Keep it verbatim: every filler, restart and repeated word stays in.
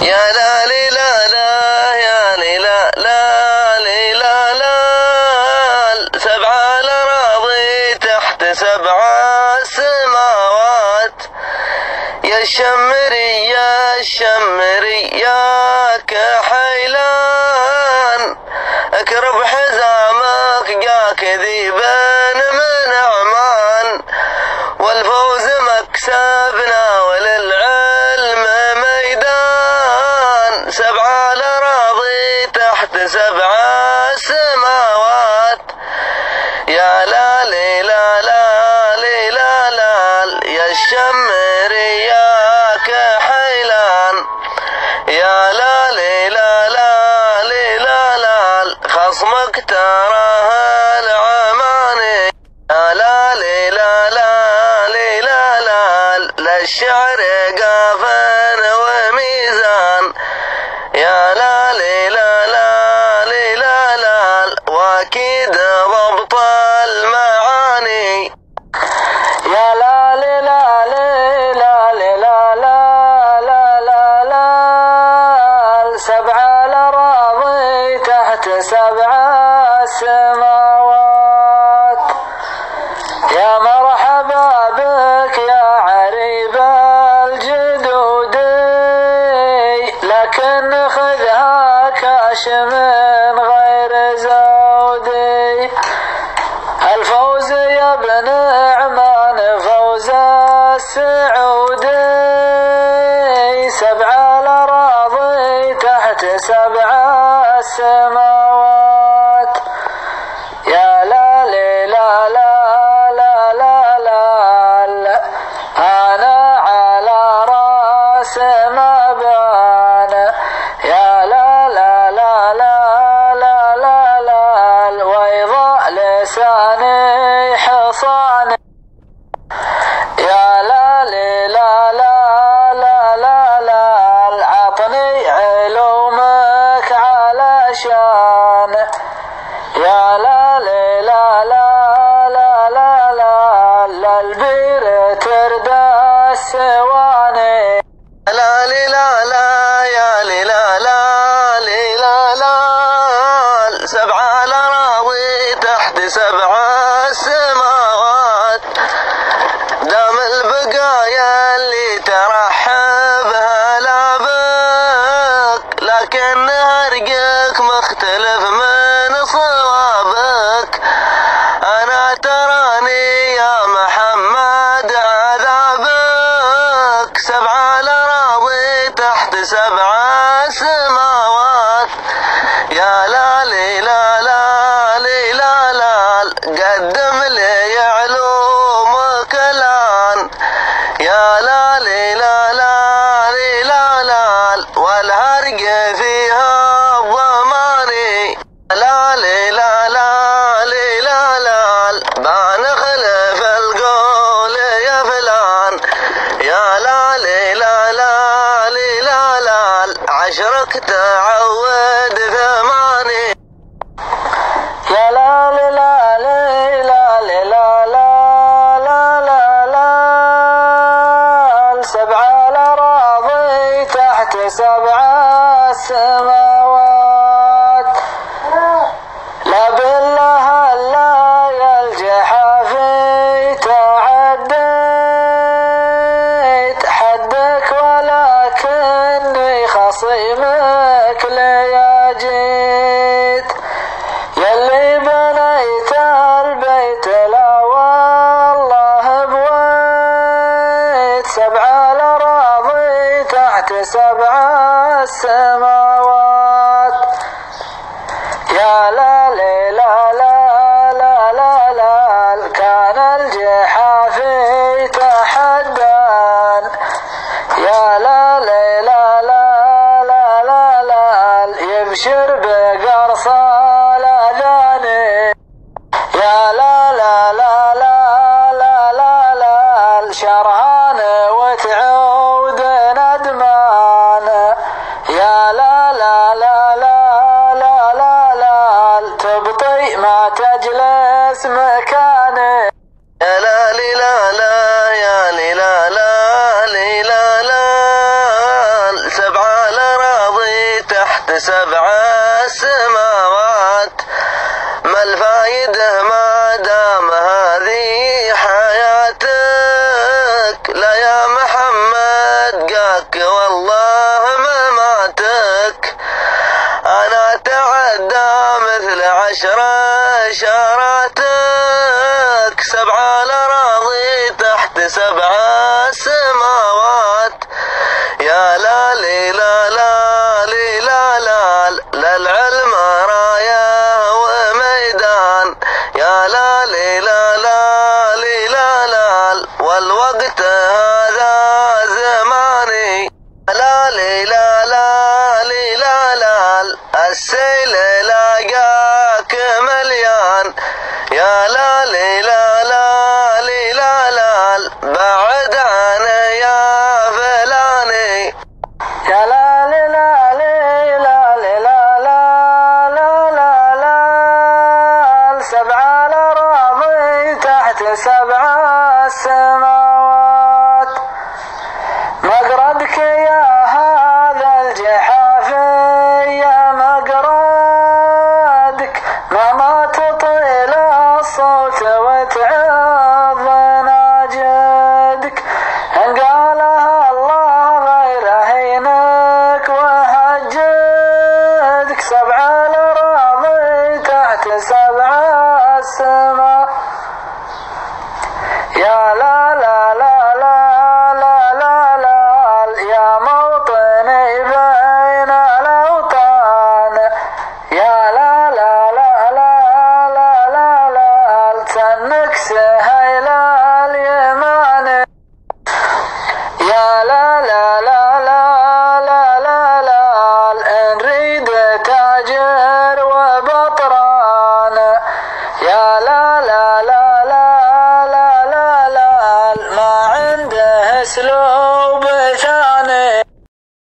يا لا لي لا لا يا لي لا لا لي لا لا سبعة الأراضي تحت سبع السماوات. يا الشمري يا الشمري ياك حيلان اكرب حزامك جاك ذيبا من عمان. والفوز مكسبنا وللعلم ميدان سبع الأراضي تحت سبع السماوات. يا لا لي لا لا لي لا لا يا الشمري ياك حيلان. يا لا لي لا لا لي لا لا خصمك تراه العماني. يا لا لي لا لا لي لا لا للشعر قافان وميزان. يا لا لي لا لا لي لا لا واكيد ضبط المعاني. يا لا لي لا لي لا لي لا لا لا لا لا سبع الأراضي تحت سبع السماوات. يا مرحبا بك يا عريب الجدودي لكن خذها كاش من غير زودي. الفوز يا ابن عمان فوز السعودي سبع الأراضي تحت سبع السماوات. يا لا لي لا لا لا لا لا أنا على راس ما بان. يا لا لا لا لا لا لا لا ويضاء لساني حصاني. يا لا لي لا لا لا لا لا عطني علومك علشان. يا لا لي لا لا لا لا لا للبير تردى السواني. يا لا لي لا لا يا لي لا لا لي لا لا سبع الأراضي تحت سبع السماوات. دام البقايا اللي ترحب هلابك لكن هرقك مختلف من صوابك. أنا تراني يا محمد عذابك سبع الأراضي تحت سبع السماوات. يا لا لي لا لا لي لا لا قدم لي علومك الآن. يا لا لي لا لا لي لا لا والهرج فيها ضماني. لا لي لا لا لي لا لا بنخلف القول يا فلان. يا لا لي لا لا لي لا لا عشرك تعود ثماني. يا لا لي لا لي لا لي لا لا لا لا لا سبع الأراضي تحت سبع السماوات. لا بالله هلا يا الجحافي تعديت حدك ولكني خصيمك ليا جيت. يلي بنيت البيت لا والله بويت سبع الأراضي تحت سبع السماوات. يا لا لي لا لا لا لا لا كان الجحافي تحدان. يا لا لي لا لا لا لا لا يبشر بقرصان. يا لا لا لا لا لا لا لا شرهان وتعود ندمان. يا لا لا لا لا لا لا تبطئ ما سبع سماوات، ما الفائدة ما دام هذه حياتك؟ لا يا محمد قاك والله ما ماتك، أنا أتعدى مثل عشر إشاراتك، سبع الأراضي تحت سبع سماوات، يا لالي لا لالي لا لال للعلم راية وميدان، يا لالي لا لالي لا لال والوقت هذا زماني، يا لالي لا لالي لا لال السيل لاقاك مليان، يا لالي لا لالي لا لال بعد عني يا فلاني، يا لالي لالي لالي لا لا لا لا لا سبع الأراضي تحت سبع السماوات، مقربك يا هذا الجحافي يا مقردك، ما ما تطيل الصوت وتعظ ناجدك، إن قالها الله غير هينك وحجدك، سبع الأراضي تحت سبع السماء، يا لا لا لا la la la.